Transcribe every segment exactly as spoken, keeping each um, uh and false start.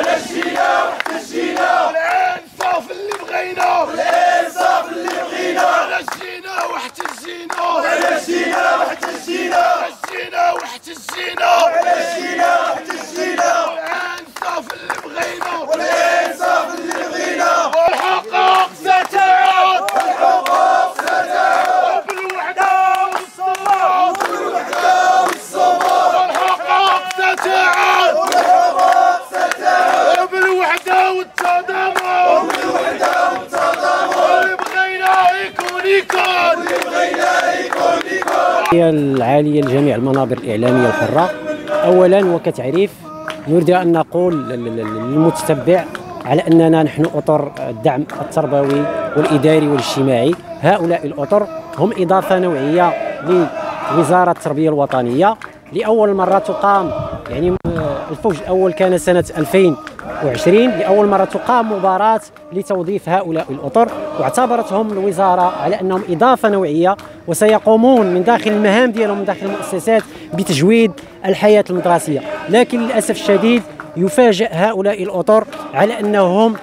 ونجينا نجينا والانصاف اللي بغينا والانصاف اللي بغينا ونجينا واحتجينا ونجينا واحتجينا ونجينا واحتجينا ونجينا واحتجينا والانصاف اللي بغينا والانصاف اللي بغينا والحقوق ستعود والحقوق ستعود بالوحدة والصمود بالوحدة والصمود والحقوق ستعود بالوحدة والتضامن بالوحدة والتضامن اللي بغينا يكون يكون اللي بغينا يكون يكون العالية لجميع المنابر الإعلامية الحرة. أولا وكتعريف نريد أن نقول للمتتبع على أننا نحن أطر الدعم التربوي والإداري والاجتماعي. هؤلاء الأطر هم إضافة نوعية لوزارة التربية الوطنية. لأول مرة تقام، يعني الفوج الأول كان سنة ألفين وعشرين، لأول مرة تقام مباراة لتوظيف هؤلاء الأطر، واعتبرتهم الوزارة على أنهم إضافة نوعية، وسيقومون من داخل المهام ديالهم من داخل المؤسسات بتجويد الحياة المدرسية. لكن للأسف الشديد يفاجأ هؤلاء الأطر على أنهم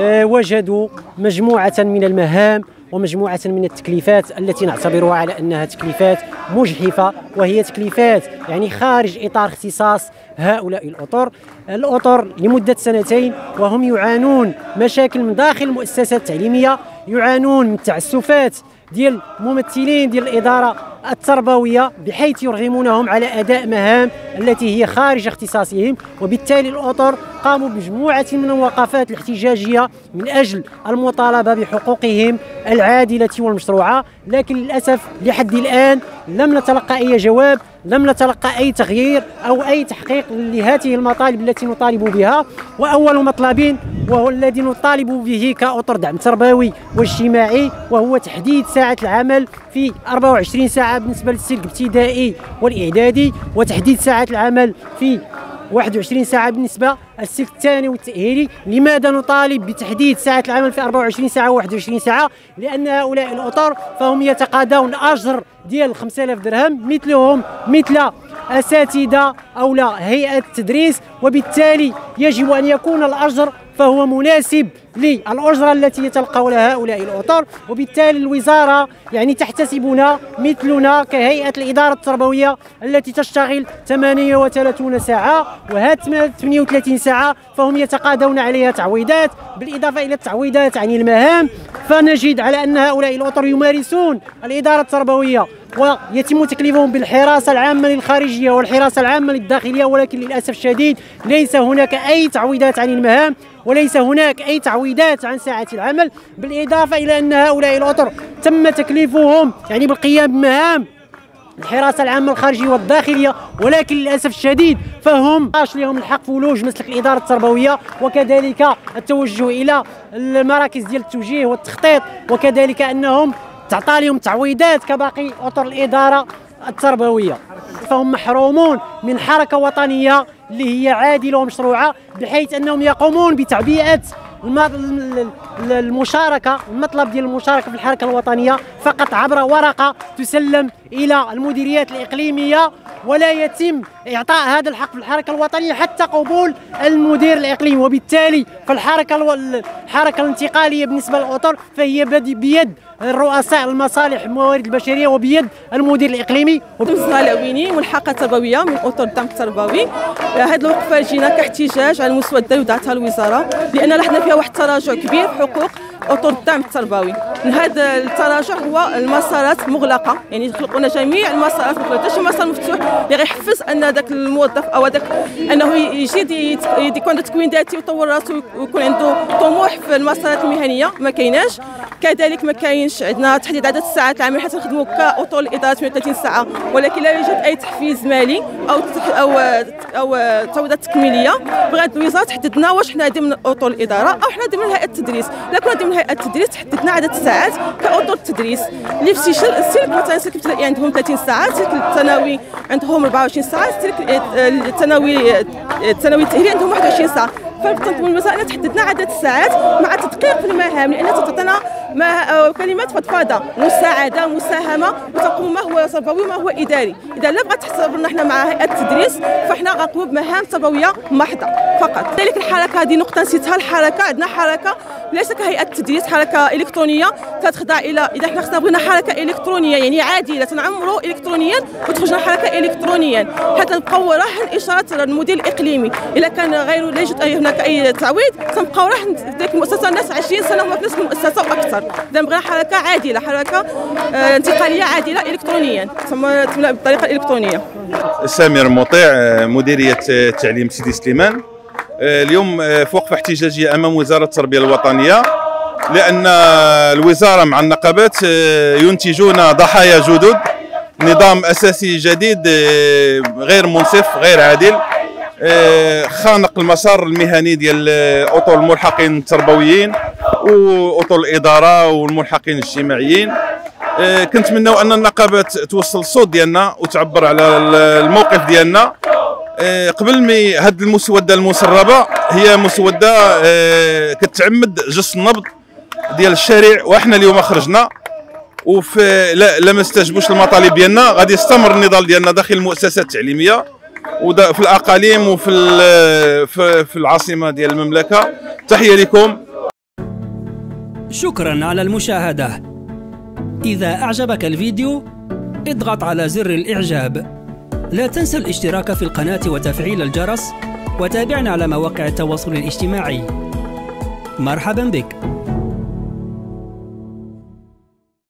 وجدوا مجموعة من المهام ومجموعة من التكليفات التي نعتبرها على أنها تكليفات مجحفة، وهي تكليفات يعني خارج إطار اختصاص هؤلاء الأطر الأطر لمدة سنتين، وهم يعانون مشاكل من داخل المؤسسات التعليمية، يعانون من تعسفات ديال ممثلين ديال الإدارة التربوية، بحيث يرغمونهم على أداء مهام التي هي خارج اختصاصهم. وبالتالي الأطر قاموا بمجموعة من الوقفات الاحتجاجية من أجل المطالبة بحقوقهم العادلة والمشروعة، لكن للأسف لحد الآن لم نتلقى أي جواب، لم نتلقى أي تغيير أو أي تحقيق لهذه المطالب التي نطالب بها. وأول مطلب وهو الذي نطالب به كأطر دعم تربوي واجتماعي، وهو تحديد ساعة العمل في أربعة وعشرين ساعة بالنسبة للسلك الابتدائي والإعدادي، وتحديد ساعة العمل في واحد وعشرين ساعة بالنسبة للسلك الثاني والتأهيلي. لماذا نطالب بتحديد ساعة العمل في أربعة وعشرين ساعة وواحد وعشرين ساعة؟ لأن هؤلاء الأطر فهم يتقاضون أجر ديال خمسة آلاف درهم مثلهم مثل أساتذة أو لا هيئة التدريس، وبالتالي يجب أن يكون الأجر فهو مناسب للأجرة التي يتلقونها هؤلاء الأطر. وبالتالي الوزارة يعني تحتسبنا مثلنا كهيئة الإدارة التربوية التي تشتغل ثمانية وثلاثين ساعة، وهذه ثمانية وثلاثين ساعة فهم يتقاضون عليها تعويضات، بالإضافة إلى التعويضات عن المهام. فنجد على أن هؤلاء الأطر يمارسون الإدارة التربوية ويتم تكليفهم بالحراسة العامة للخارجية والحراسة العامة للداخلية، ولكن للأسف الشديد ليس هناك أي تعويضات عن المهام وليس هناك أي تعويضات عن ساعة العمل. بالإضافة إلى أن هؤلاء الأطر تم تكليفهم يعني بالقيام بمهام الحراسة العامة الخارجية والداخلية، ولكن للأسف الشديد فهم عاش لهم الحق في ولوج مسلك الإدارة التربوية، وكذلك التوجه إلى المراكز ديال التوجيه والتخطيط، وكذلك أنهم تعطى لهم تعويضات كباقي أطر الإدارة التربوية. فهم محرومون من حركة وطنية اللي هي عادلة ومشروعة، بحيث أنهم يقومون بتعبئة المشاركة المطلب ديال المشاركة في الحركة الوطنية فقط عبر ورقة تسلم إلى المديريات الإقليمية، ولا يتم إعطاء هذا الحق في الحركة الوطنية حتى قبول المدير الإقليمي. وبالتالي فالحركة الحركة الانتقالية بالنسبة للأطر فهي بيد الرؤساء المصالح الموارد البشرية وبيد المدير الإقليمي. الزلاويني والحلقة التربوية من أطر الدعم التربوي، هذه الوقفة جينا كاحتجاج على المستوى الدولي وضعتها الوزارة، لأن لاحظنا فيها واحد التراجع كبير في حقوق أطر الدعم التربوي. هذا التراجع هو المسارات مغلقة، يعني خلقونا جميع المسارات مغلقة، حتى شي مسار مفتوح اللي غيحفز أن هذاك الموظف أو هذاك أنه يجي يكون عنده تكوين ذاتي ويطور راسو ويكون عنده طموح في المسارات المهنية ما كايناش. كذلك ما كاينش عندنا تحديد عدد الساعات العمل، حتى نخدموا كأطر الإدارة ثمانية وثلاثين ساعة، ولكن لا يوجد أي تحفيز مالي أو أو أو تعويضات تكميلية. بغات الوزارة تحدد لنا واش حنا ضمن أطر الإدارة أو حنا ضمن هيئة التدريس. لا كنا ضمن هيئة التدريس تحدد لنا عدد الساعات كأطر التدريس اللي في السلك مثلا السلك الابتدائي عندهم ثلاثين ساعة، السلك الثانوي عندهم أربعة وعشرين ساعة، السلك الثانوي الثانوي التأهيلي عندهم واحد وعشرين ساعة. فبالتنظيم المسائل تحددنا عدد الساعات مع تدقيق في المهام، لأن تعطينا مع كلمه فضفاضه مساعده مساهمه وتقوم ما هو تربوي وما هو اداري. اذا لا بغات تحصلنا حنا مع هيئه التدريس فاحنا غنقوموا بمهام تربويه محضه فقط. كذلك الحركه هذه نقطه نسيتها، الحركه عندنا حركه ليس كهيئه التدريس، حركه الكترونيه تتخضع الى اذا حنا خصنا بغينا حركه الكترونيه يعني عادله تنعمروا الكترونيا وتخرجنا حركه الكترونيا حتى نبقاو راح اشارات المدير الاقليمي. الا كان غير لا يوجد هناك اي تعويض تنبقاو راح ديك المؤسسه الناس عشرين سنه هما في نفس المؤسسه واكثر. اذا بغينا حركه عادله، حركه انتقاليه عادله الكترونيا تملا بالطريقه الالكترونيه. سمير مطيع، مديريه التعليم سيدي سليمان. اليوم في وقفه احتجاجيه امام وزاره التربيه الوطنيه لان الوزاره مع النقابات ينتجون ضحايا جدد، نظام اساسي جديد غير منصف غير عادل، خانق المسار المهني ديال اطول الملحقين التربويين واطول الاداره والملحقين الاجتماعيين. كنتمناو ان النقابات توصل الصوت ديالنا وتعبر على الموقف ديالنا قبل ما هاد المسوده المسربه هي مسوده كتعمد جس النبض ديال الشارع. وإحنا اليوم خرجنا وفي لا ما استجبوش المطالب ديالنا غادي يستمر النضال ديالنا داخل المؤسسات التعليميه وفي الاقاليم وفي في العاصمه ديال المملكه. تحيه لكم، شكرا على المشاهده. اذا اعجبك الفيديو اضغط على زر الاعجاب، لا تنسى الاشتراك في القناه وتفعيل الجرس، وتابعنا على مواقع التواصل الاجتماعي. مرحبا بك.